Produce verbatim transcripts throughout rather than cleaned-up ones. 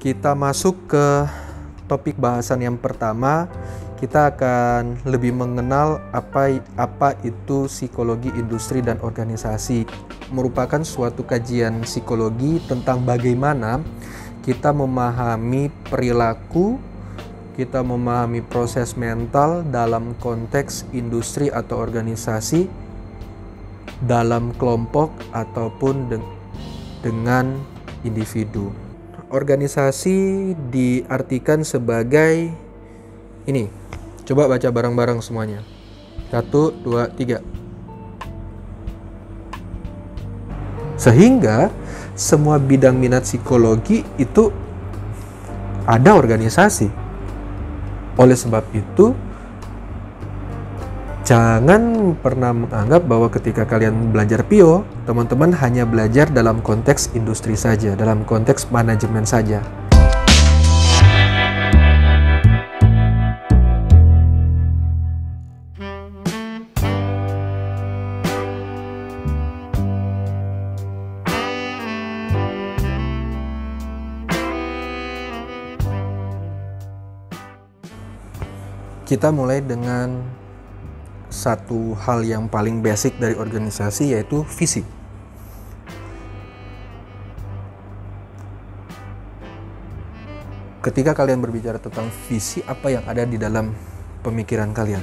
kita masuk ke topik bahasan yang pertama. Kita akan lebih mengenal apa apa itu psikologi industri dan organisasi. Merupakan suatu kajian psikologi tentang bagaimana kita memahami perilaku, kita memahami proses mental dalam konteks industri atau organisasi, dalam kelompok ataupun de- dengan individu. Organisasi diartikan sebagai ini. Coba baca bareng-bareng semuanya. Satu, dua, tiga. Sehingga semua bidang minat psikologi itu ada organisasi. Oleh sebab itu, jangan pernah menganggap bahwa ketika kalian belajar P I O, teman-teman hanya belajar dalam konteks industri saja, dalam konteks manajemen saja. Kita mulai dengan satu hal yang paling basic dari organisasi, yaitu visi. Ketika kalian berbicara tentang visi, apa yang ada di dalam pemikiran kalian?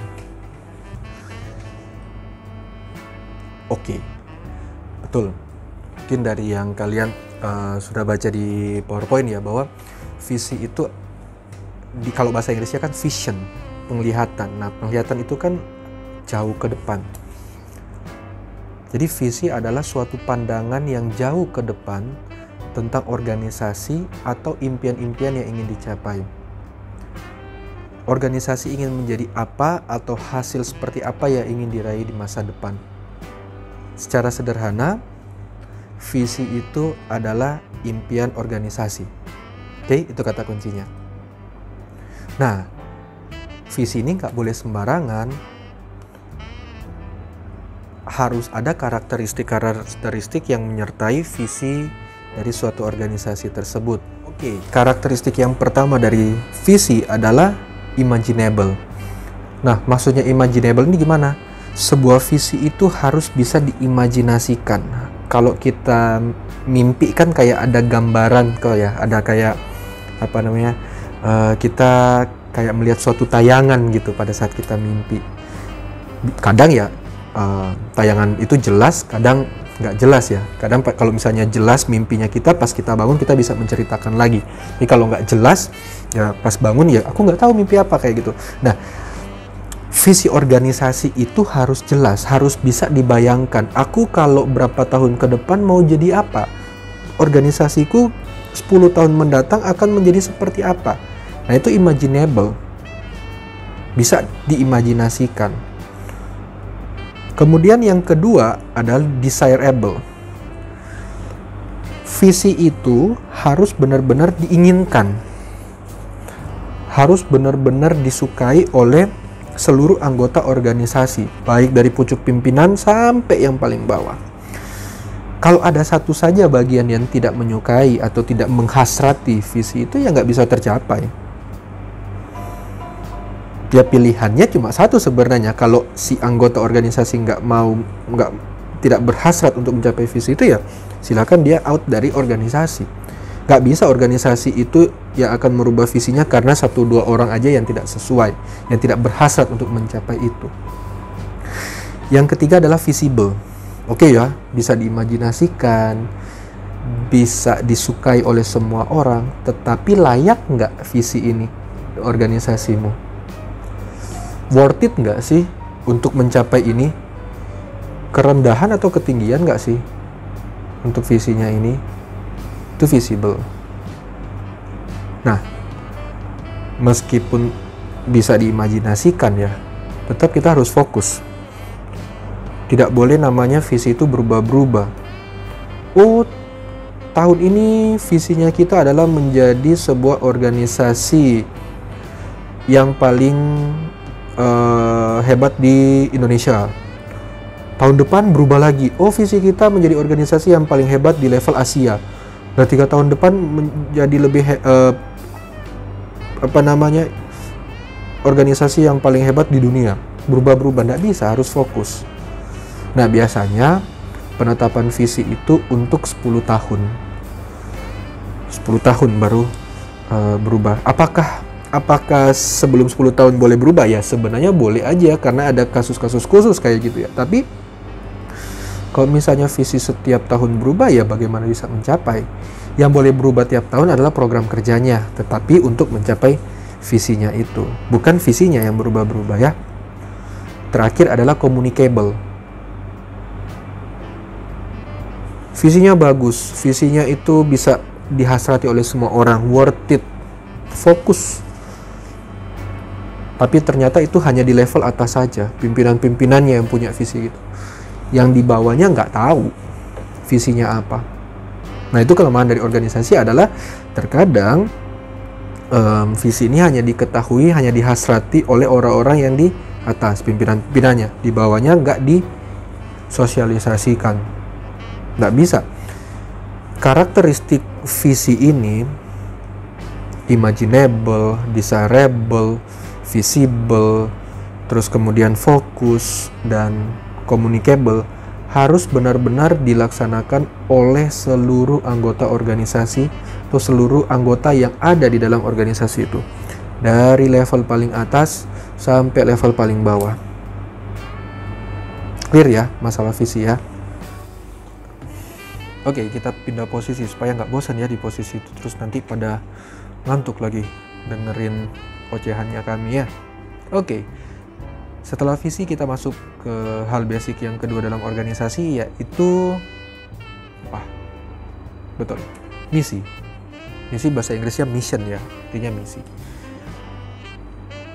Oke, betul. Mungkin dari yang kalian uh, sudah baca di PowerPoint ya, bahwa visi itu di, kalau bahasa Inggrisnya kan vision, penglihatan. Nah, penglihatan itu kan jauh ke depan. Jadi visi adalah suatu pandangan yang jauh ke depan tentang organisasi atau impian-impian yang ingin dicapai. Organisasi ingin menjadi apa atau hasil seperti apa yang ingin diraih di masa depan. Secara sederhana, visi itu adalah impian organisasi. Oke, itu kata kuncinya. Nah, visi ini nggak boleh sembarangan, harus ada karakteristik-karakteristik yang menyertai visi dari suatu organisasi tersebut. Oke, karakteristik yang pertama dari visi adalah imaginable. Nah, maksudnya imaginable ini gimana? Sebuah visi itu harus bisa diimajinasikan. Kalau kita mimpi kan kayak ada gambaran, kalau ya ada kayak apa namanya, uh, kita kayak melihat suatu tayangan gitu pada saat kita mimpi. Kadang ya uh, tayangan itu jelas, kadang nggak jelas ya. Kadang kalau misalnya jelas mimpinya kita, pas kita bangun kita bisa menceritakan lagi. Tapi kalau nggak jelas, ya pas bangun ya aku nggak tahu mimpi apa kayak gitu. Nah, visi organisasi itu harus jelas, harus bisa dibayangkan. Aku kalau berapa tahun ke depan mau jadi apa? Organisasiku sepuluh tahun mendatang akan menjadi seperti apa? Nah, itu imaginable, bisa diimajinasikan. Kemudian yang kedua adalah desirable. Visi itu harus benar-benar diinginkan, harus benar-benar disukai oleh seluruh anggota organisasi, baik dari pucuk pimpinan sampai yang paling bawah. Kalau ada satu saja bagian yang tidak menyukai atau tidak menghasrati visi itu, ya nggak bisa tercapai. Ya pilihannya cuma satu sebenarnya. Kalau si anggota organisasi nggak mau, nggak tidak berhasrat untuk mencapai visi itu, ya silakan dia out dari organisasi. Nggak bisa organisasi itu ya akan merubah visinya karena satu dua orang aja yang tidak sesuai, yang tidak berhasrat untuk mencapai itu. Yang ketiga adalah visible. Oke ya, bisa diimajinasikan, bisa disukai oleh semua orang, tetapi layak nggak visi ini organisasimu? Worth it nggak sih untuk mencapai ini? Kerendahan atau ketinggian nggak sih untuk visinya ini? Itu visible. Nah, meskipun bisa diimajinasikan ya, tetap kita harus fokus. Tidak boleh namanya visi itu berubah-berubah. Oh, tahun ini visinya kita adalah menjadi sebuah organisasi yang paling Uh, hebat di Indonesia. Tahun depan berubah lagi. Oh, visi kita menjadi organisasi yang paling hebat di level Asia. Nah, tiga tahun depan menjadi lebih uh, apa namanya organisasi yang paling hebat di dunia. Berubah-berubah, nggak bisa, harus fokus. Nah, biasanya penetapan visi itu untuk sepuluh tahun. sepuluh tahun baru uh, berubah. Apakah apakah sebelum sepuluh tahun boleh berubah? Ya sebenarnya boleh aja, karena ada kasus-kasus khusus kayak gitu ya. Tapi kalau misalnya visi setiap tahun berubah, ya bagaimana bisa mencapai? Yang boleh berubah tiap tahun adalah program kerjanya, tetapi untuk mencapai visinya itu, bukan visinya yang berubah-berubah ya. Terakhir adalah communicable. Visinya bagus, visinya itu bisa dihasrati oleh semua orang, worth it, fokus. Tapi ternyata itu hanya di level atas saja, pimpinan-pimpinannya yang punya visi gitu. Yang di bawahnya nggak tahu visinya apa. Nah, itu kelemahan dari organisasi adalah terkadang um, visi ini hanya diketahui, hanya dihasrati oleh orang-orang yang di atas, pimpinan-pimpinannya. Di bawahnya nggak disosialisasikan, nggak bisa. Karakteristik visi ini imaginable, desirable, visible, terus kemudian fokus, dan communicable harus benar-benar dilaksanakan oleh seluruh anggota organisasi atau seluruh anggota yang ada di dalam organisasi itu, dari level paling atas sampai level paling bawah. Clear ya masalah visi ya. Oke, kita pindah posisi supaya nggak bosan ya di posisi itu, terus nanti pada ngantuk lagi dengerin ocehannya kami ya. Oke, setelah visi kita masuk ke hal basic yang kedua dalam organisasi, yaitu apa? Betul, misi. Misi bahasa Inggrisnya mission ya, artinya misi.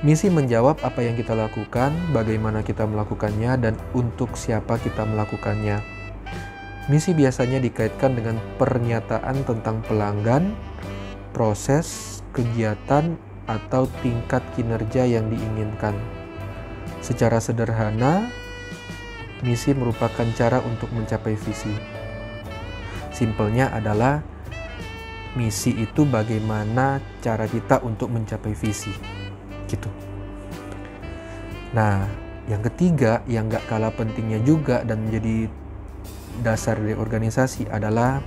Misi menjawab apa yang kita lakukan, bagaimana kita melakukannya, dan untuk siapa kita melakukannya. Misi biasanya dikaitkan dengan pernyataan tentang pelanggan, proses, kegiatan, atau tingkat kinerja yang diinginkan. Secara sederhana, misi merupakan cara untuk mencapai visi. Simpelnya adalah, misi itu bagaimana cara kita untuk mencapai visi. Gitu. Nah, yang ketiga yang gak kalah pentingnya juga dan menjadi dasar dari organisasi adalah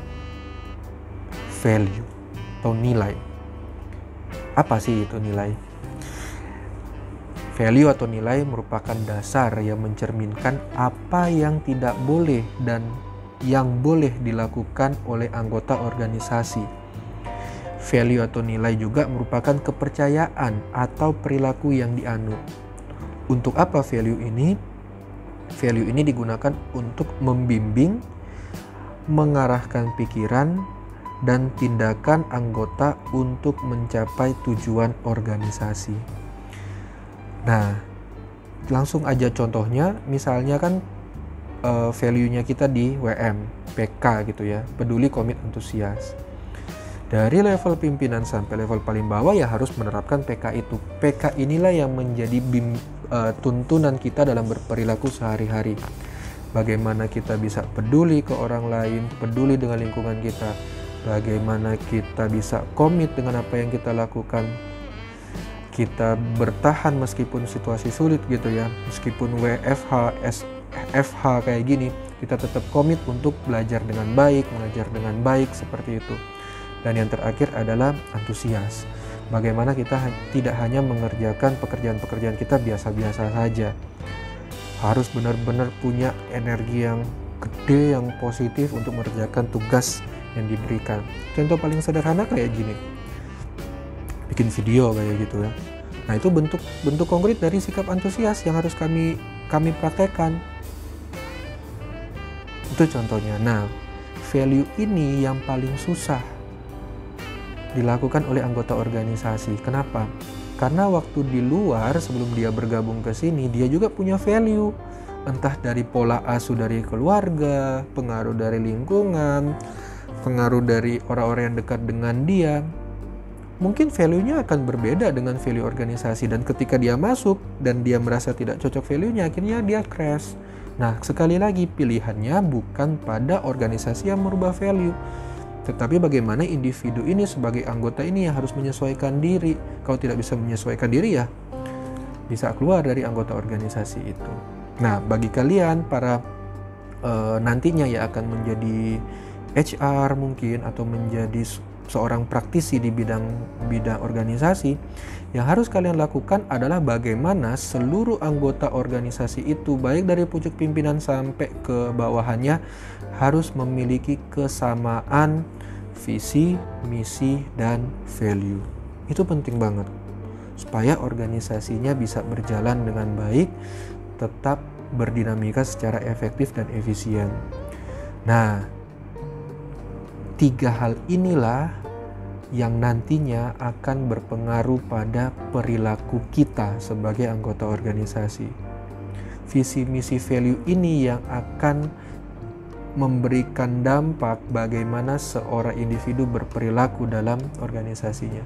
value atau nilai. Apa sih itu nilai? Value atau nilai merupakan dasar yang mencerminkan apa yang tidak boleh dan yang boleh dilakukan oleh anggota organisasi. Value atau nilai juga merupakan kepercayaan atau perilaku yang dianut. Untuk apa value ini? Value ini digunakan untuk membimbing, mengarahkan pikiran, dan tindakan anggota untuk mencapai tujuan organisasi. Nah, langsung aja contohnya, misalnya kan uh, value-nya kita di W M, P K gitu ya, peduli, komit, antusias. Dari level pimpinan sampai level paling bawah ya harus menerapkan P K itu. P K inilah yang menjadi bim, e, tuntunan kita dalam berperilaku sehari-hari. Bagaimana kita bisa peduli ke orang lain, peduli dengan lingkungan kita. Bagaimana kita bisa komit dengan apa yang kita lakukan. Kita bertahan meskipun situasi sulit gitu ya. Meskipun W F H, S F H kayak gini, kita tetap komit untuk belajar dengan baik, mengajar dengan baik, seperti itu. Dan yang terakhir adalah antusias. Bagaimana kita tidak hanya mengerjakan pekerjaan-pekerjaan kita biasa-biasa saja. Harus benar-benar punya energi yang gede, yang positif untuk mengerjakan tugas yang diberikan. Contoh paling sederhana kayak gini. Bikin video kayak gitu ya. Nah, itu bentuk bentuk konkret dari sikap antusias yang harus kami kami praktekkan. Itu contohnya. Nah, value ini yang paling susah dilakukan oleh anggota organisasi. Kenapa? Karena waktu di luar sebelum dia bergabung ke sini, dia juga punya value. Entah dari pola asuh dari keluarga, pengaruh dari lingkungan, pengaruh dari orang-orang yang dekat dengan dia. Mungkin value-nya akan berbeda dengan value organisasi, dan ketika dia masuk dan dia merasa tidak cocok value-nya, akhirnya dia crash. Nah, sekali lagi pilihannya bukan pada organisasi yang merubah value, Tetapi bagaimana individu ini sebagai anggota ini yang harus menyesuaikan diri. Kalau tidak bisa menyesuaikan diri, ya bisa keluar dari anggota organisasi itu. Nah, bagi kalian para e, nantinya ya akan menjadi H R mungkin atau menjadi seorang praktisi di bidang-bidang organisasi, yang harus kalian lakukan adalah bagaimana seluruh anggota organisasi itu, baik dari pucuk pimpinan sampai ke bawahannya, harus memiliki kesamaan visi, misi, dan value. Itu penting banget supaya organisasinya bisa berjalan dengan baik, tetap berdinamika secara efektif dan efisien. Nah, tiga hal inilah yang nantinya akan berpengaruh pada perilaku kita sebagai anggota organisasi. Visi, misi, value ini yang akan memberikan dampak bagaimana seorang individu berperilaku dalam organisasinya.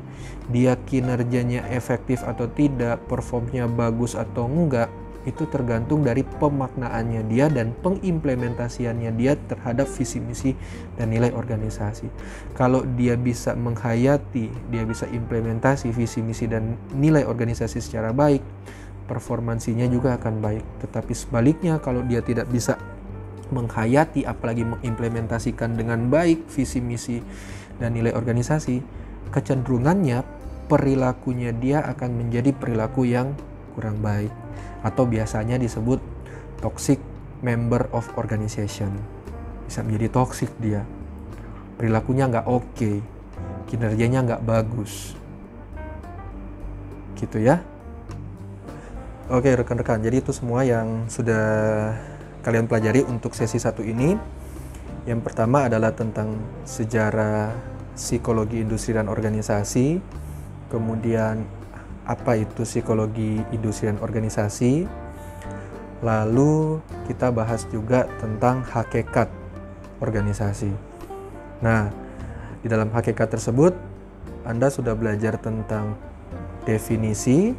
Dia kinerjanya efektif atau tidak, performnya bagus atau enggak, itu tergantung dari pemaknaannya dia dan pengimplementasiannya dia terhadap visi misi dan nilai organisasi. Kalau dia bisa menghayati, dia bisa implementasi visi misi dan nilai organisasi secara baik, performansinya juga akan baik. Tetapi sebaliknya, kalau dia tidak bisa menghayati apalagi mengimplementasikan dengan baik visi misi dan nilai organisasi, kecenderungannya perilakunya dia akan menjadi perilaku yang kurang baik, atau biasanya disebut toxic member of organization. Bisa menjadi toxic dia, perilakunya nggak oke, kinerjanya nggak bagus, gitu ya. Oke rekan-rekan, jadi itu semua yang sudah kalian pelajari untuk sesi satu ini. Yang pertama adalah tentang sejarah psikologi industri dan organisasi, kemudian apa itu psikologi industri dan organisasi. Lalu kita bahas juga tentang hakikat organisasi. Nah, di dalam hakikat tersebut Anda sudah belajar tentang definisi,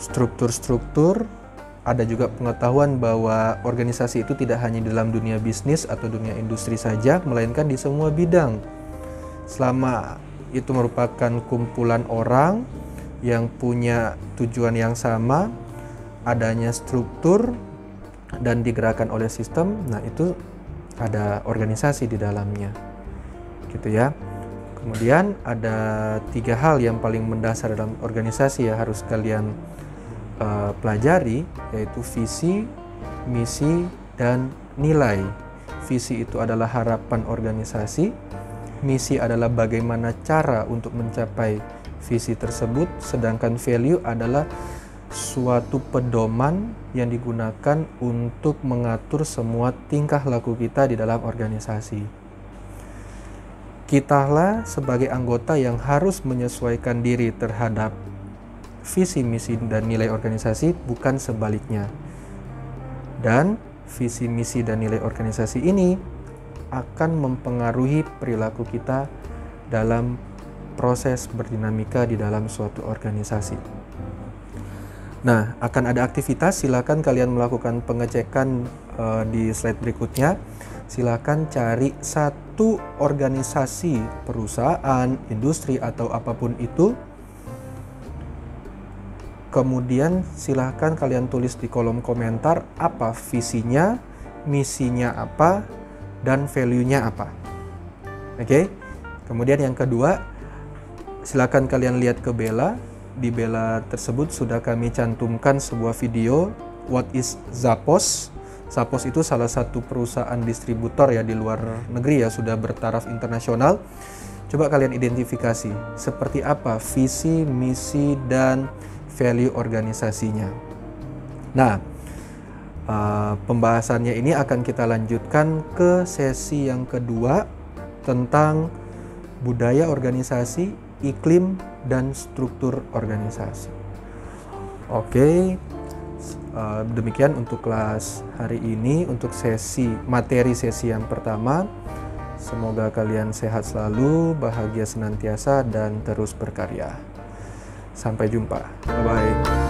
struktur-struktur. Ada juga pengetahuan bahwa organisasi itu tidak hanya dalam dunia bisnis atau dunia industri saja, melainkan di semua bidang. Selama itu merupakan kumpulan orang yang punya tujuan yang sama, adanya struktur dan digerakkan oleh sistem, nah itu ada organisasi di dalamnya, gitu ya. Kemudian ada tiga hal yang paling mendasar dalam organisasi yang harus kalian uh, pelajari, yaitu visi, misi, dan nilai. Visi itu adalah harapan organisasi, misi adalah bagaimana cara untuk mencapai visi tersebut, sedangkan value adalah suatu pedoman yang digunakan untuk mengatur semua tingkah laku kita di dalam organisasi. Kitalah sebagai anggota yang harus menyesuaikan diri terhadap visi, misi, dan nilai organisasi, bukan sebaliknya. Dan visi, misi, dan nilai organisasi ini akan mempengaruhi perilaku kita dalam proses berdinamika di dalam suatu organisasi. Nah, akan ada aktivitas, silakan kalian melakukan pengecekan uh, di slide berikutnya. Silakan cari satu organisasi, perusahaan, industri, atau apapun itu. Kemudian silakan kalian tulis di kolom komentar apa visinya, misinya apa, dan value-nya apa. Oke? Okay? Kemudian yang kedua, silakan kalian lihat ke Bella. Di Bella tersebut sudah kami cantumkan sebuah video What is Zappos? Zappos itu salah satu perusahaan distributor ya di luar negeri ya, sudah bertaraf internasional. Coba kalian identifikasi seperti apa visi, misi, dan value organisasinya. Nah, uh, pembahasannya ini akan kita lanjutkan ke sesi yang kedua tentang budaya organisasi, iklim, dan struktur organisasi. Oke, demikian untuk kelas hari ini, untuk sesi materi sesi yang pertama. Semoga kalian sehat selalu, bahagia senantiasa, dan terus berkarya. Sampai jumpa. Bye-bye.